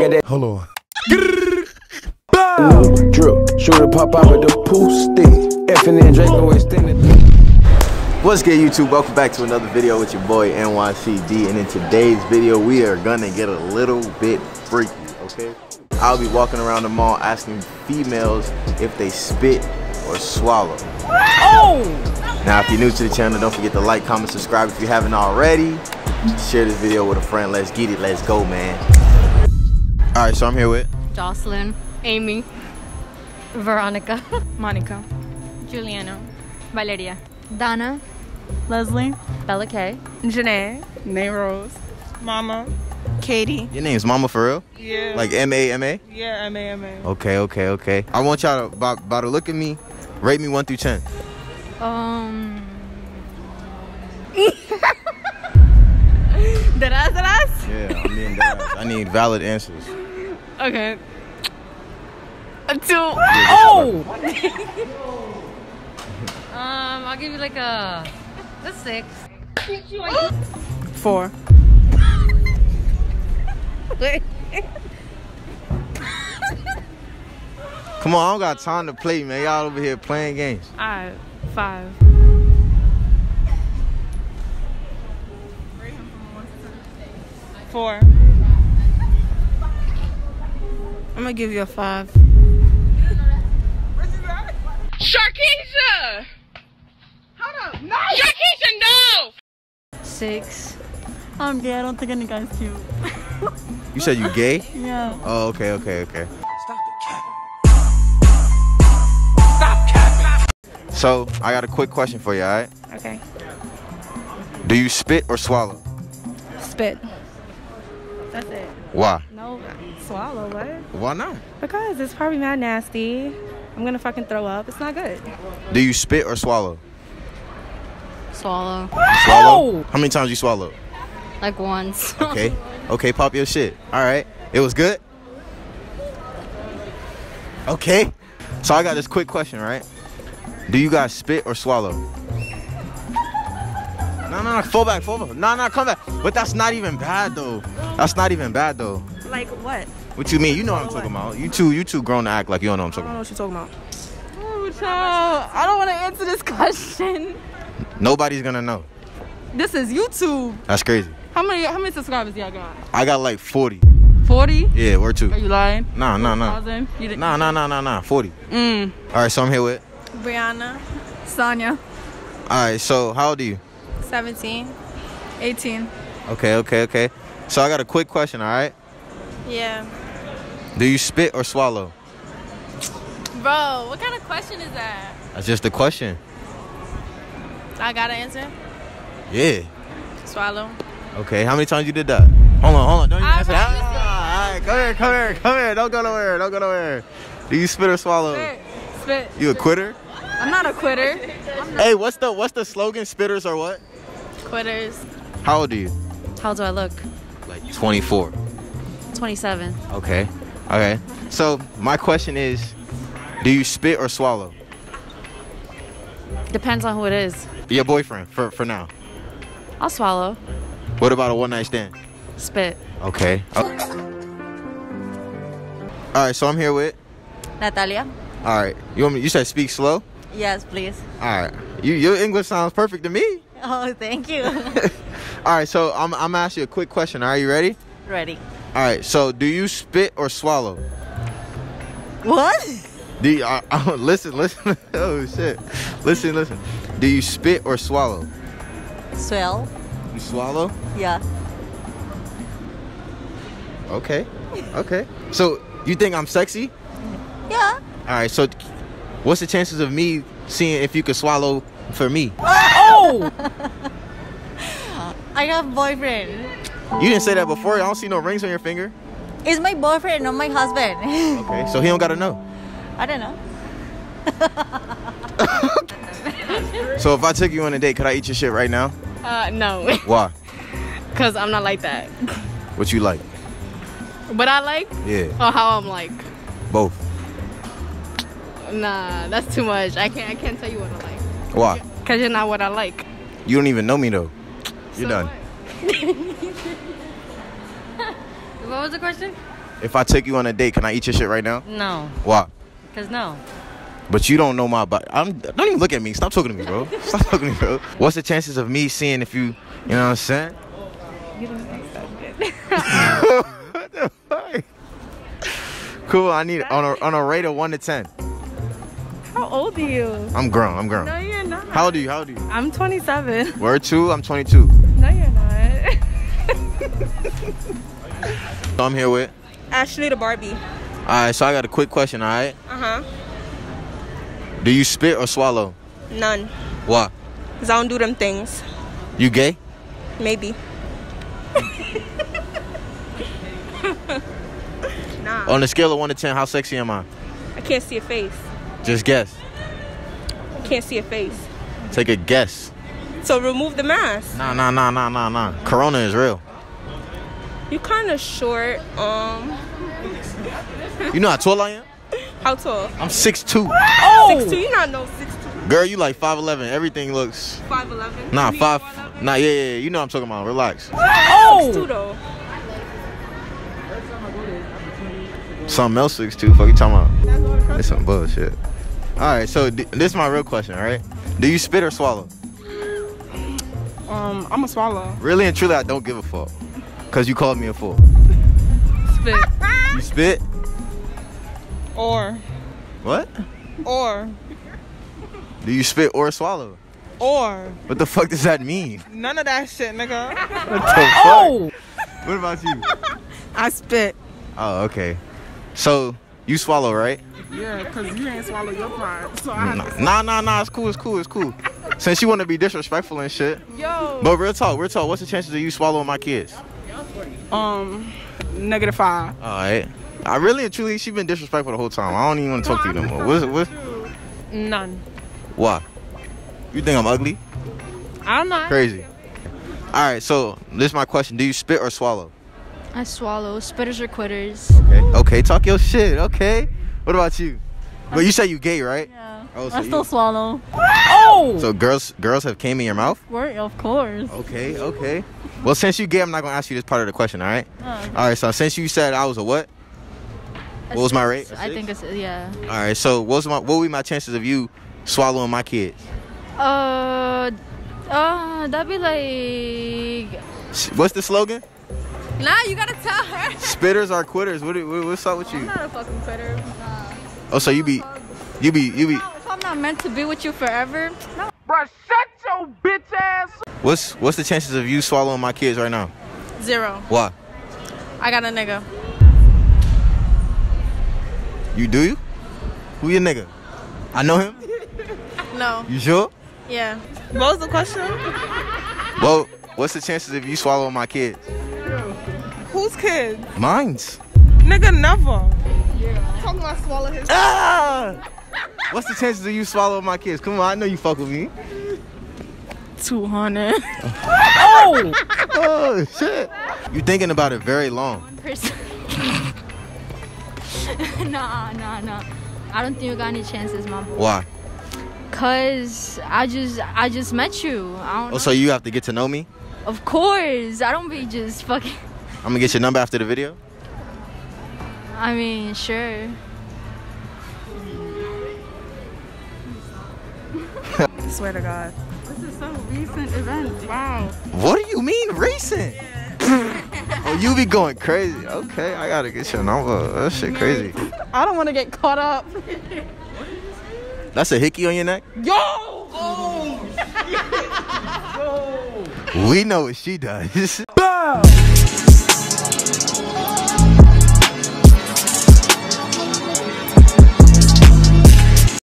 nigga that. Hold on. New drip, shoot it pop out with the pool stick. Effing and Draco extended. What's good, YouTube? Welcome back to another video with your boy NYCD. And in today's video, we are gonna get a little bit freaky, okay? I'll be walking around the mall asking females if they spit or swallow. Oh! Now, if you're new to the channel, don't forget to like, comment, subscribe if you haven't already. Share this video with a friend. Let's get it. Let's go, man. All right, so I'm here with Jocelyn, Amy, Veronica, Monica, Juliana, Valeria, Donna, Leslie, Bella K, Janae, Nay Rose, Mama, Katie. Your name's Mama for real? Yeah. Like M-A-M-A? Yeah, M-A-M-A. Okay, okay, okay. I want y'all to, by the look at me, rate me 1 through 10. Deras? Yeah, I mean that. I need valid answers. Okay. A 2. Oh! I'll give you like a 6. 4. Come on, I don't got time to play, man. Y'all over here playing games. Alright, 5. Rate him from 1 to 10. 4. I'm gonna give you a 5. Sharkeisha! Hold up, no! Sharkeisha, no! 6. I'm gay. I don't think any guy's cute. You said you gay? Yeah. Oh, okay, okay, okay. So, I got a quick question for you, alright? Okay. Do you spit or swallow? Spit. That's it. Why? No, swallow, what? Why not? Because it's probably mad nasty. I'm gonna fucking throw up. It's not good. Do you spit or swallow? Swallow. Swallow? How many times you swallow? Like once. Okay. Okay, pop your shit. Alright. It was good? Okay. So I got this quick question, right? Do you guys spit or swallow? No, no, no, fall back, fall back. No, no, come back. But that's not even bad, though. That's not even bad, though. Like what? What you mean? You know what I'm talking about. You two grown to act like you don't know what I'm talking about. I don't know what you're talking about. Oh, I don't want to answer this question. Nobody's going to know. This is YouTube. That's crazy. How many subscribers y'all got? I got like 40. 40? Yeah, where to? Are you lying? Nah, nah, nah. Nah, nah, nah, nah, nah. 40. Mm. All right, so I'm here with Brianna, Sonia. Alright, so how old are you? 17. 18. Okay, okay, okay. So I got a quick question, alright? Yeah. Do you spit or swallow? Bro, what kind of question is that? That's just a question. I gotta answer? Yeah. Swallow. Okay, how many times you did that? Hold on, hold on. Don't even answer that. Alright, come here, come here, come here. Don't go nowhere, don't go nowhere. Do you spit or swallow? Spit. Spit. You a quitter? I'm not a quitter. Hey, what's the slogan? Spitters or what? Quitters. How old are you? How old do I look? Like 24. 27. Okay. Okay. So my question is, do you spit or swallow? Depends on who it is. Your boyfriend for now. I'll swallow. What about a one-night stand? Spit. Okay. All right. So I'm here with Natalia. All right. You want me? You said speak slow. Yes, please. All right. Your English sounds perfect to me. Oh, thank you. All right. So I'm gonna ask you a quick question. Are you ready? Ready. All right. So do you spit or swallow? What? Do you, listen, listen. Oh shit. Listen, listen. Do you spit or swallow? Swell. You swallow? Yeah. Okay. Okay. So you think I'm sexy? Yeah. All right, so what's the chances of me seeing if you could swallow for me? Oh! I got a boyfriend. You didn't say that before. I don't see no rings on your finger. It's my boyfriend, not my husband. Okay, so he don't gotta know. I don't know. So if I took you on a date, could I eat your shit right now? No. Why? Because I'm not like that. What you like? What I like? Yeah. Or how I'm like? Both. Nah, that's too much. I can't tell you what I like. Why? Because you're not what I like. You don't even know me though. You're so done. What was the question? If I took you on a date, can I eat your shit right now? No. Why? Because no. But you don't know my body. Don't even look at me. Stop talking to me, bro. Stop talking to me, bro. What's the chances of me seeing if you, you know what I'm saying? You don't think so good. What the fuck? Cool, I need on a rate of 1 to 10. How old are you? I'm grown, I'm grown. No, you're not. How old are you? How old are you? I'm 27. Word two, I'm 22. No, you're not. So I'm here with? Ashley the Barbie. Alright, so I got a quick question, alright? Uh-huh. Do you spit or swallow? None. Why? Because I don't do them things. You gay? Maybe. Nah. On a scale of 1 to 10, how sexy am I? I can't see a face. Just guess. I can't see a face. Take a guess. So remove the mask. Nah, nah, nah, nah, nah, nah. Corona is real. You kind of short. You know how tall I am? How tall? I'm 6'2". Oh! 6'2", you not know 6'2". Girl, you like 5'11". Everything looks... 5'11"? Nah, 5... Nah, yeah, you know what I'm talking about. Relax. Oh! 6'2", though. Something else 6'2". Fuck you talking about? It's some bullshit. Alright, so this is my real question, alright? Do you spit or swallow? I'm a swallow. Really and truly, I don't give a fuck. Because you called me a fool. Spit. You spit? Or. What? Or. Do you spit or swallow? Or. What the fuck does that mean? None of that shit, nigga. What the oh. fuck? What about you? I spit. Oh, okay. So, you swallow, right? Yeah, because you ain't swallow your pride. So nah, it's cool, it's cool, it's cool. Since you want to be disrespectful and shit. Yo. But real talk, what's the chances of you swallowing my kids? -5. Alright. I really and truly, she been disrespectful the whole time. I don't even want to talk to you no more. What's none. Why? You think I'm ugly? I'm not. Crazy. Alright, so this is my question. Do you spit or swallow? I swallow. Spitters or quitters. Okay. Okay, talk your shit. Okay. What about you? But you say you gay, right? Yeah. Oh, so I still swallow. Oh! So girls have came in your mouth? Word, of course. Okay, okay. Well, since you gay, I'm not going to ask you this part of the question, alright? Okay. Alright, so since you said I was a what? What was my rate? I think it's yeah. All right. So what would be my chances of you swallowing my kids? That'd be like. What's the slogan? Nah, you gotta tell her. Spitters are quitters. What's up with you? I'm not a fucking quitter. Nah. Oh, so you be. If I'm not meant to be with you forever, no. Bruh, shut your bitch ass. What's the chances of you swallowing my kids right now? 0. Why? I got a nigga. You do you? Who your nigga? I know him? No. You sure? Yeah. What was the question? Well, what's the chances if you swallow my kids? Whose kids? Mine's. Nigga, never. Yeah. Talking about swallow his What's the chances of you swallow my kids? Come on, I know you fuck with me. 200. Oh! Oh, shit. You thinking about it very long. 1%. Nah. I don't think you got any chances, mom. Why? Cause I just met you. I don't know. So you have to get to know me? Of course. I don't be just fucking. I'm gonna get your number after the video. I mean, sure. I swear to God. This is some recent event. Wow. What do you mean recent? Yeah. Oh, you be going crazy. Okay, I gotta get your number. That shit crazy. I don't want to get caught up. That's a hickey on your neck? Yo! Oh! Yo! We know what she does. Bow!